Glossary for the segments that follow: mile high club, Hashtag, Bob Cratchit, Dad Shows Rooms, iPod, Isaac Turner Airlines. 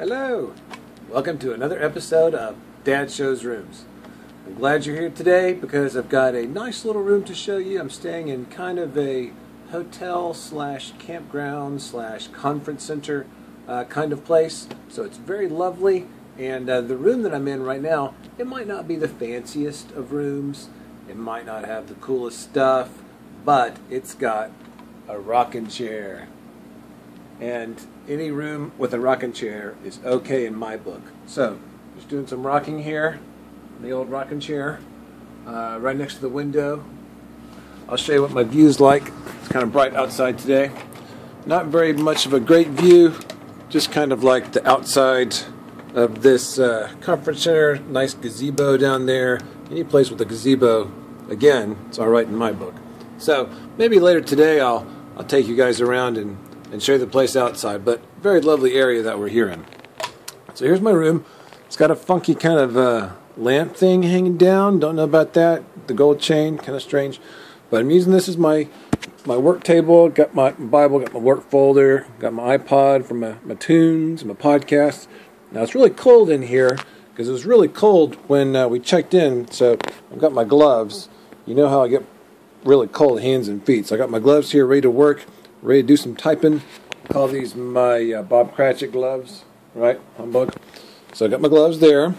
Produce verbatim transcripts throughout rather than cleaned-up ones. Hello! Welcome to another episode of Dad Shows Rooms. I'm glad you're here today because I've got a nice little room to show you. I'm staying in kind of a hotel slash campground slash conference center uh, kind of place. So it's very lovely, and uh, the room that I'm in right now, it might not be the fanciest of rooms. It might not have the coolest stuff, but it's got a rocking chair. And any room with a rocking chair is okay in my book. So, just doing some rocking here, the old rocking chair, uh, right next to the window. I'll show you what my view's like. It's kind of bright outside today. Not very much of a great view, just kind of like the outside of this uh, conference center, nice gazebo down there. Any place with a gazebo, again, it's all right in my book. So, maybe later today I'll, I'll take you guys around and and show you the place outside, but very lovely area that we're here in. So here's my room. It's got a funky kind of uh, lamp thing hanging down. Don't know about that. The gold chain, kind of strange. But I'm using this as my my work table. Got my Bible, got my work folder, got my iPod for my, my tunes, my podcasts. Now it's really cold in here because it was really cold when uh, we checked in, so I've got my gloves. You know how I get really cold hands and feet. So I got my gloves here ready to work. Ready to do some typing. Call these my uh, Bob Cratchit gloves, right? Humbug. So I got my gloves there,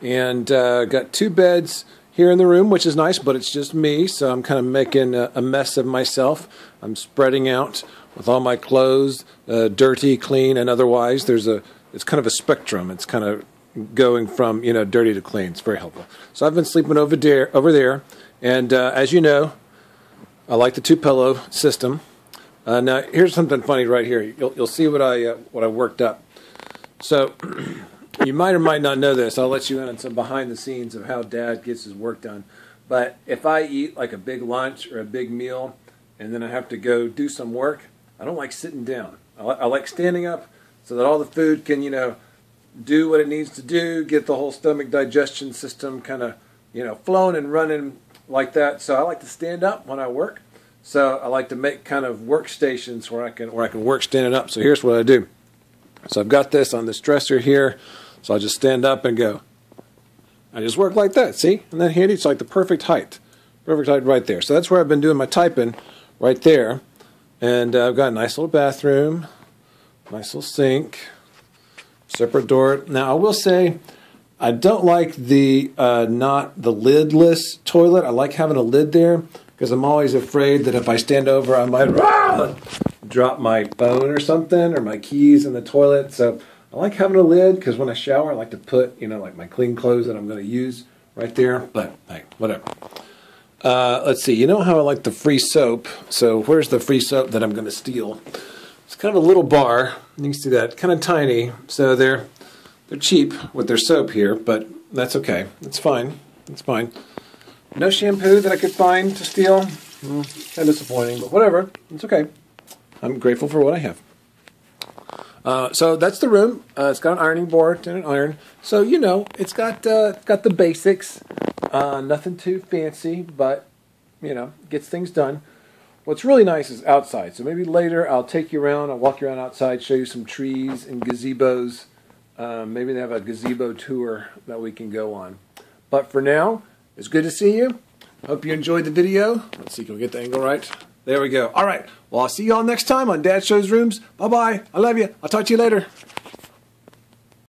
and uh, got two beds here in the room, which is nice, but it's just me, so I'm kind of making a, a mess of myself. I'm spreading out with all my clothes, uh, dirty, clean, and otherwise. There's a, it's kind of a spectrum. It's kind of going from you know dirty to clean. It's very helpful. So I've been sleeping over there, over there, and uh, as you know, I like the two-pillow system. Uh, now, here's something funny right here. You'll, you'll see what I uh, what I worked up. So, you might or might not know this. I'll let you in on some behind the scenes of how Dad gets his work done. But if I eat like a big lunch or a big meal, and then I have to go do some work, I don't like sitting down. I, li I like standing up so that all the food can, you know, do what it needs to do, get the whole stomach digestion system kind of, you know, flowing and running like that. So I like to stand up when I work. So I like to make kind of workstations where I can where I can work standing up. So here's what I do. So I've got this on this dresser here. So I just stand up and go. I just work like that, see? And then handy, it's like the perfect height. Perfect height right there. So that's where I've been doing my typing, right there. And uh, I've got a nice little bathroom, nice little sink, separate door. Now I will say, I don't like the uh, not the lidless toilet. I like having a lid there because I'm always afraid that if I stand over, I might rah, drop my phone or something or my keys in the toilet. So I like having a lid because when I shower, I like to put you know like my clean clothes that I'm going to use right there. But hey, whatever. Uh, let's see. You know how I like the free soap. So where's the free soap that I'm going to steal? It's kind of a little bar. You can see that, kind of tiny. So there. They're cheap with their soap here, but that's okay. It's fine. It's fine. No shampoo that I could find to steal. Mm, kind of disappointing, but whatever. It's okay. I'm grateful for what I have. Uh, so that's the room. Uh, it's got an ironing board and an iron. So, you know, it's got uh, got the basics. Uh, nothing too fancy, but, you know, gets things done. What's really nice is outside. So maybe later I'll take you around. I'll walk you around outside, show you some trees and gazebos. Um, maybe they have a gazebo tour that we can go on. But for now, it's good to see you. Hope you enjoyed the video. Let's see, can we get the angle right? There we go. All right. Well, I'll see you all next time on Dad Shows Rooms. Bye-bye. I love you. I'll talk to you later.